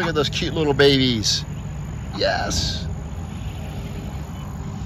Look at those cute little babies. Yes.